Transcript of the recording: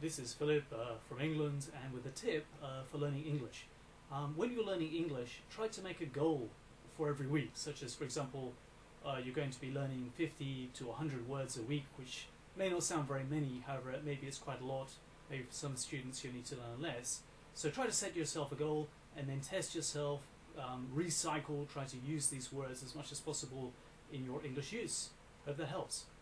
This is Philip from England, and with a tip for learning English. When you're learning English, try to make a goal for every week, such as, for example, you're going to be learning 50 to 100 words a week, which may not sound very many, however, maybe it's quite a lot. Maybe for some students you need to learn less. So try to set yourself a goal and then test yourself, recycle, try to use these words as much as possible in your English use. Hope that helps.